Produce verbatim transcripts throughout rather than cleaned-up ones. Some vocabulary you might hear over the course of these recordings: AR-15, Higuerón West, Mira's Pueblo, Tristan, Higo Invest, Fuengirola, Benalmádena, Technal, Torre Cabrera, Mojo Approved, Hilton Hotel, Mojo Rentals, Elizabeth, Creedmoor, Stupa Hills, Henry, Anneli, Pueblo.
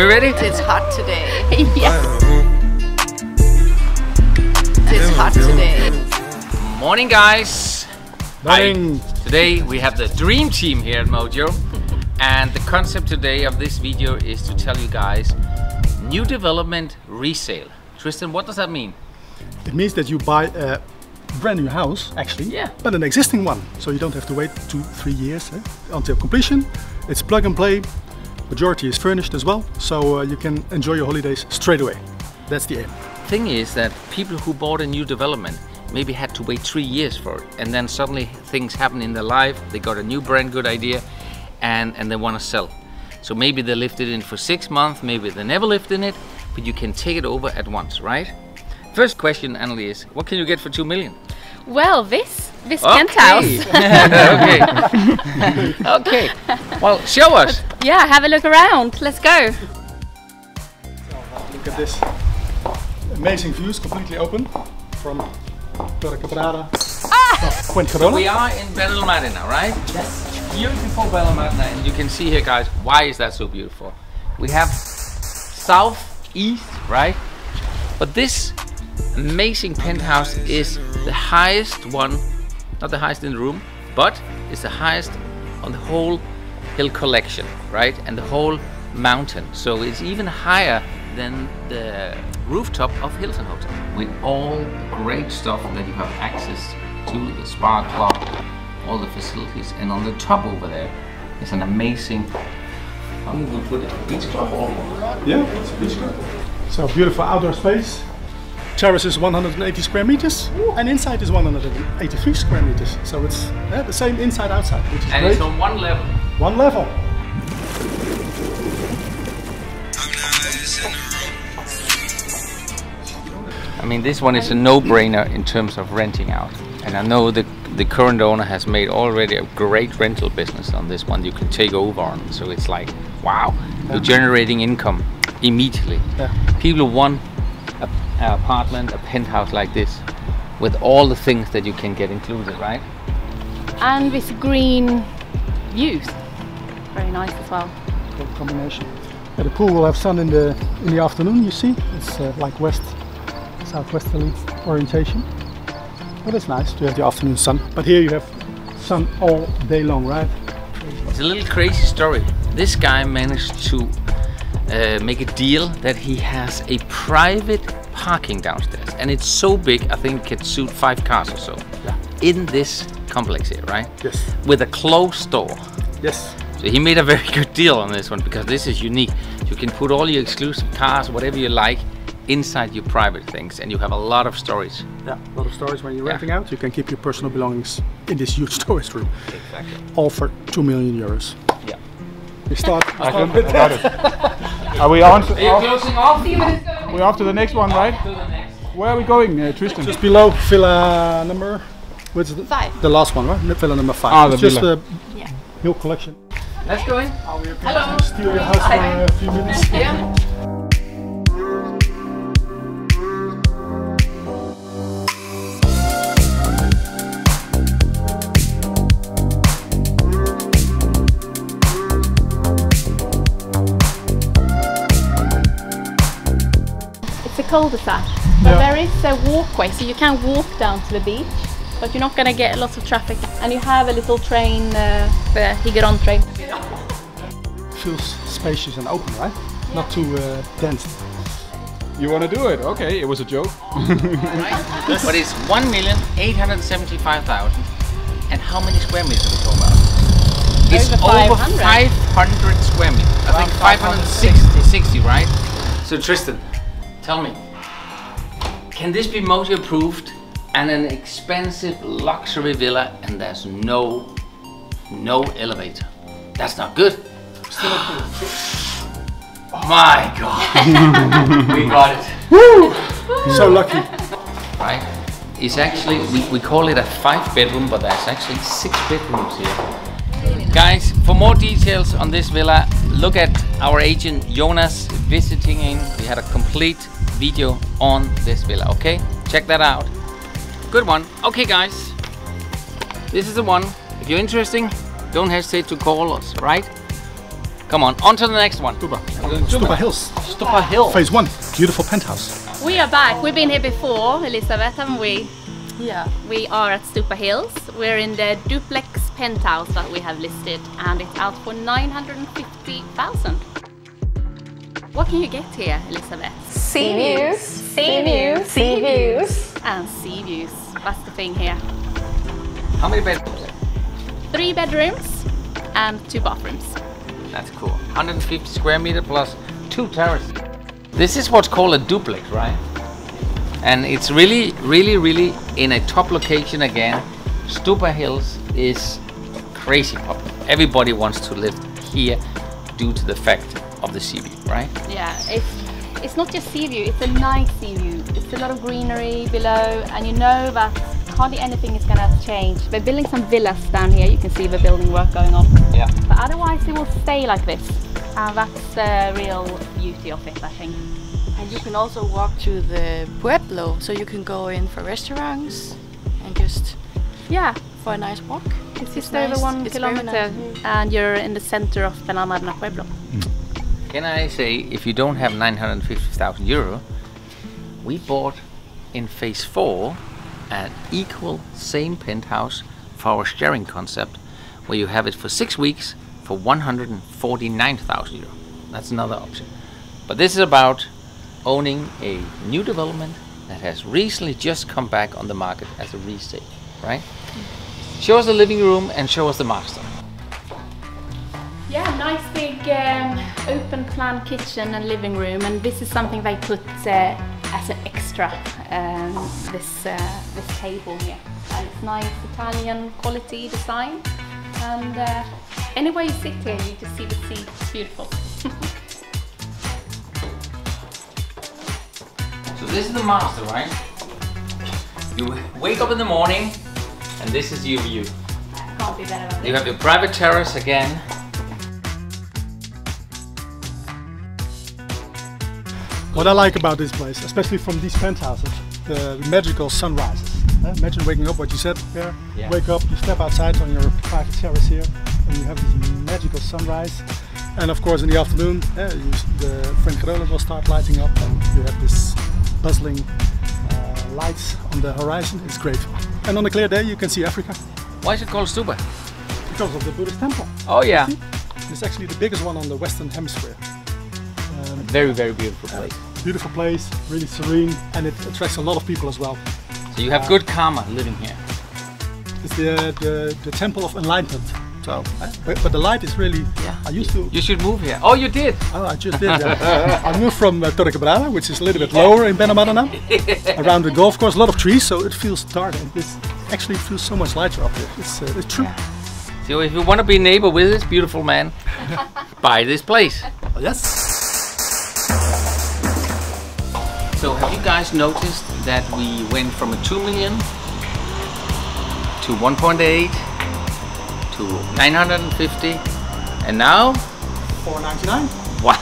Are we ready? It's hot today. Yes. It's hot today. Morning, guys. Morning. Hi. Today we have the dream team here at Mojo. And the concept today of this video is to tell you guys new development resale. Tristan, what does that mean? It means that you buy a brand new house, actually, yeah, but an existing one. So you don't have to wait two, three years eh, until completion. It's plug and play. Majority is furnished as well, so uh, you can enjoy your holidays straight away. That's the aim. Thing is that people who bought a new development maybe had to wait three years for it, and then suddenly things happen in their life. They got a new brand good idea, and and they want to sell. So maybe they lived it in for six months, maybe they never lived in it, but you can take it over at once, right? First question, Annelie, is what can you get for two million? Well, this this okay. penthouse. okay. okay. Well, show us. Yeah, have a look around. Let's go. Look at this. Amazing views, completely open from Torre Cabrera. Ah! So we are in Benalmádena, right? Yes. Beautiful Benalmádena, and you can see here, guys, why is that so beautiful? We have south, east, right? But this amazing penthouse is the highest one, not the highest in the room, but it's the highest on the whole hill collection, right? And the whole mountain. So it's even higher than the rooftop of Hilton Hotel. With all great stuff that you have access to, the spa club, all the facilities, and on the top over there is an amazing, I think we put a beach club all over. Yeah, it's a beach club. So beautiful outdoor space. Terrace is one hundred eighty square meters, Ooh. and inside is one hundred eighty-three square meters. So it's yeah, the same inside outside, which is and great. It's on one level. One level. I mean, this one is a no-brainer in terms of renting out, and I know that the current owner has made already a great rental business on this one you can take over on. So it's like, wow, yeah. You're generating income immediately. Yeah. People want an apartment, a penthouse like this with all the things that you can get included, right? And with green views. Very nice as well. Good combination. Yeah, the pool will have sun in the, in the afternoon, you see. It's uh, like west, southwesterly orientation. But it's nice to have the afternoon sun. But here you have sun all day long, right? It's a little crazy story. This guy managed to uh, make a deal that he has a private parking downstairs. And it's so big, I think it could suit five cars or so. Yeah. In this complex here, right? Yes. With a closed door. Yes. So he made a very good deal on this one because this is unique. You can put all your exclusive cars, whatever you like, inside your private things, and you have a lot of storage. Yeah, a lot of storage when you're yeah. renting out. You can keep your personal belongings in this huge storage room. Exactly. All for two million euros. Yeah. We start. I think we got it. Are we on? Are you off? Closing off? We're off to the next one, right? To the next. Where are we going, uh, Tristan? Just below villa number. What's the? Five. The last one, right? Villa number five. Ah, the it's just the yeah. hill collection. Let's go in. Are we okay? Hello. Steal your house Hi. for a few minutes. Yeah. Cul-de-sac, but yeah. there is a walkway, so you can walk down to the beach, but you're not going to get lots of traffic, and you have a little train, uh, the Higuerón train. Feels spacious and open, right? Yeah. Not too uh, dense. You want to do it? Okay, it was a joke. But it's one million eight hundred seventy-five thousand, and how many square meters are we talking about? It's over five hundred square meters. I Around think five hundred sixty, sixty, right? So Tristan, tell me, can this be Mojo approved and an expensive luxury villa and there's no, no elevator? That's not good. Still approved. Oh my God. We got it. Woo! So lucky. Right? It's actually, we, we call it a five bedroom, but there's actually six bedrooms here. Guys, for more details on this villa, look at our agent Jonas visiting in. We had a complete video on this villa, okay? Check that out. Good one. Okay, guys, this is the one. If you're interested, don't hesitate to call us, right? Come on, on to the next one. Stupa. Stupa Hills. Stupa Hills. Phase one, beautiful penthouse. We are back. We've been here before, Elizabeth, haven't we? Yeah. We are at Stupa Hills. We're in the duplex penthouse that we have listed, and it's out for nine hundred fifty thousand. What can you get here, Elizabeth? Sea views, sea views, sea views. And sea views. That's the thing here. How many bedrooms? Three bedrooms and two bathrooms. That's cool. one hundred fifty square meter plus two terraces. This is what's called a duplex, right? And it's really, really, really in a top location again. Stupa Hills is crazy popular. Everybody wants to live here due to the fact of the sea view, right? Yeah, it's, it's not just sea view, it's a nice sea view. It's a lot of greenery below, and you know that hardly anything is going to change. They're building some villas down here, you can see the building work going on. Yeah. But otherwise it will stay like this, and that's the real beauty of it, I think. And you can also walk to the Pueblo, so you can go in for restaurants and just yeah for a nice walk. It's just nice. Over one it's kilometer nice. And you're in the center of Benalmádena Pueblo. Mm. Can I say, if you don't have nine hundred fifty thousand euro, we bought in phase four an equal same penthouse for our sharing concept, where you have it for six weeks for one hundred forty-nine thousand euro. That's another option. But this is about owning a new development that has recently just come back on the market as a resale, right? Show us the living room and show us the master. Yeah, nice big um, open plan kitchen and living room, and this is something they put uh, as an extra, um, this, uh, this table here. And it's nice Italian quality design, and uh, anywhere you sit here you just see the sea, it's beautiful. So this is the master, right? You wake up in the morning and this is your view. Can't be better than this. You have your private terrace again. What I like about this place, especially from these penthouses, the magical sunrises. Imagine waking up, what you said here. Yeah. Wake up, you step outside on your private terrace here and you have this magical sunrise. And of course in the afternoon yeah, you, the Fuengirola will start lighting up and you have this puzzling uh, lights on the horizon. It's great. And on a clear day you can see Africa. Why is it called Stupa? Because of the Buddhist temple. Oh yeah. It's actually the biggest one on the Western Hemisphere. Um, very, very beautiful place. Uh, beautiful place, really serene, and it attracts a lot of people as well. So you have uh, good karma living here. It's the, the, the temple of enlightenment. So, but, but the light is really, yeah. I used to... You should move here. Oh, you did? Oh, I just did, yeah. I moved from uh, Torre Cabrera, which is a little bit lower in Benalmádena, around the golf course, a lot of trees, so it feels dark. And this actually feels so much lighter up here. It's, uh, it's true. Yeah. So if you want to be a neighbor with this beautiful man, buy this place. Oh, yes. So have you guys noticed that we went from a two million to one point eight? To nine hundred fifty, and now four ninety-nine. Wow,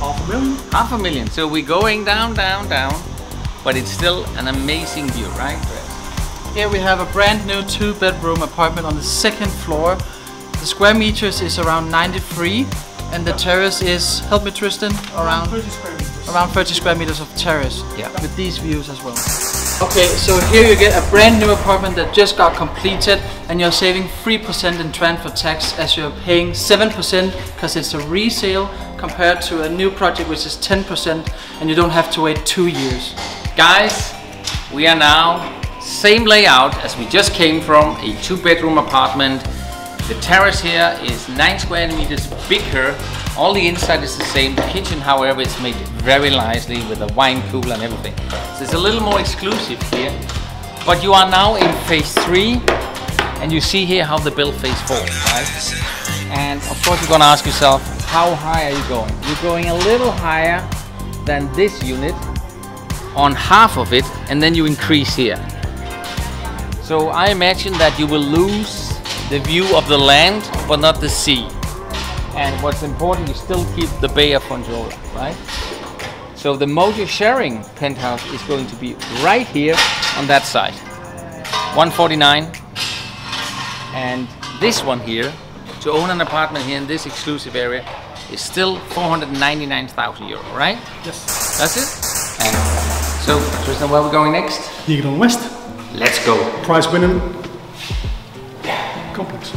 half a million. Half a million. So we're going down, down, down, but it's still an amazing view, right? Here we have a brand new two-bedroom apartment on the second floor. The square meters is around ninety-three, and the terrace is, help me Tristan, around thirty square meters. Around thirty square meters of terrace. Yeah. With these views as well. Okay, so here you get a brand new apartment that just got completed, and you're saving three percent in transfer tax as you're paying seven percent because it's a resale compared to a new project which is ten percent, and you don't have to wait two years. Guys, we are now same layout as we just came from, a two bedroom apartment. The terrace here is nine square meters bigger. All the inside is the same. The kitchen, however, is made very nicely with a wine cooler and everything. So it's a little more exclusive here. But you are now in phase three, and you see here how they built phase four, right? And of course you're gonna ask yourself, how high are you going? You're going a little higher than this unit on half of it, and then you increase here. So I imagine that you will lose the view of the land, but not the sea. And what's important, you still keep the Bay of Fuengirola, right? So the Mojo sharing penthouse is going to be right here on that side. one forty-nine. And this one here, to own an apartment here in this exclusive area, is still four hundred ninety-nine thousand euro, right? Yes. That's it. And so, Tristan, where are we going next? Higuerón West. Let's go. Prize winning. Yeah. Complex.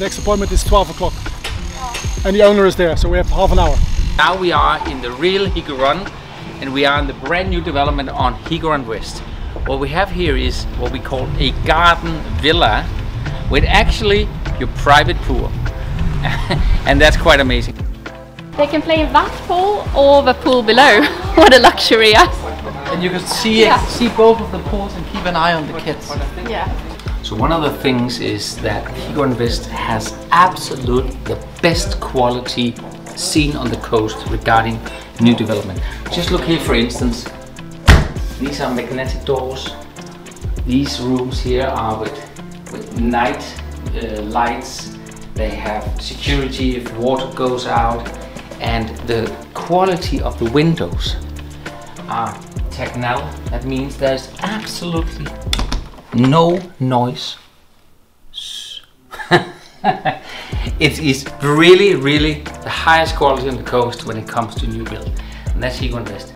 Next appointment is twelve o'clock. Yeah. And the owner is there, so we have half an hour. Now we are in the real Higuerón, and we are in the brand new development on Higuerón West. What we have here is what we call a garden villa with actually your private pool. And that's quite amazing. They can play in that pool or the pool below. What a luxury, yes. And you can see, yeah. see both of the pools and keep an eye on the kids. Yeah. So one of the things is that Higo Invest has absolute the best quality seen on the coast regarding new development. Just look here, for instance. These are magnetic doors. These rooms here are with, with night uh, lights. They have security if water goes out. And the quality of the windows are Technal. That means there's absolutely no noise. It is really, really the highest quality on the coast when it comes to new build. And that's Higo Invest.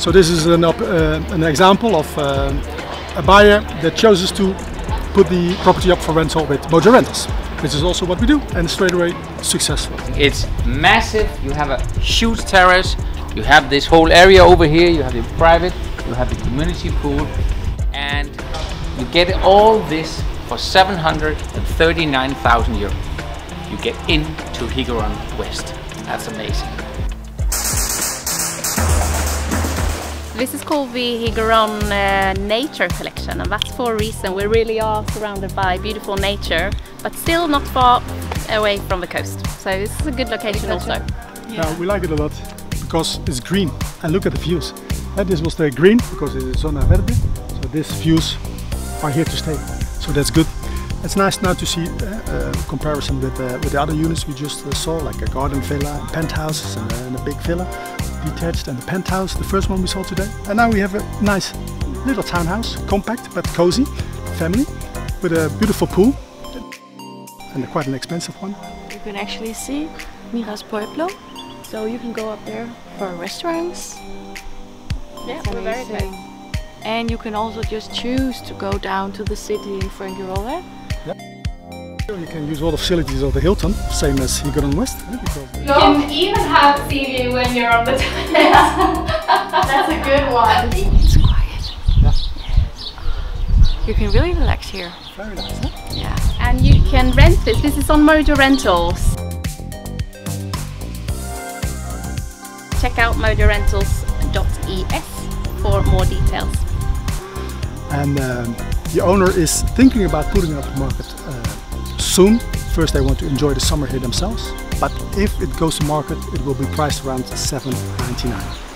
So this is an, up, uh, an example of uh, a buyer that chooses to put the property up for rental with Mojo Rentals, which is also what we do, and straight away successful. It's massive. You have a huge terrace, you have this whole area over here, you have your private, you have the community pool, and you get all this for seven hundred thirty-nine thousand euro. You get into Higuerón West. That's amazing. This is called the Higuerón uh, Nature Collection, and that's for a reason. We really are surrounded by beautiful nature, but still not far away from the coast. So this is a good location also. Yeah. Uh, we like it a lot because it's green, and look at the views. And this was the green because it is zona verde, so these views are here to stay. So that's good. It's nice now to see uh, a comparison with, uh, with the other units we just uh, saw, like a garden villa, and penthouses, and, uh, and a big villa. Detached and the penthouse, the first one we saw today. And now we have a nice little townhouse, compact but cozy, family, with a beautiful pool and quite an expensive one. You can actually see Mira's Pueblo, so you can go up there for restaurants. Yeah, we're very close. And you can also just choose to go down to the city in Fuengirola. You can use all the facilities of the Hilton, same as Higuerón West. You can even have T V when you're on the toilet. That's a good one. It's quiet. Yeah. You can really relax here. Very nice, huh? Yeah. And you can rent this. This is on Mojo Rentals. Check out motor rentals dot E S for more details. And um, the owner is thinking about putting it on the market. Uh, Soon, first they want to enjoy the summer here themselves, but if it goes to market, it will be priced around seven ninety-nine.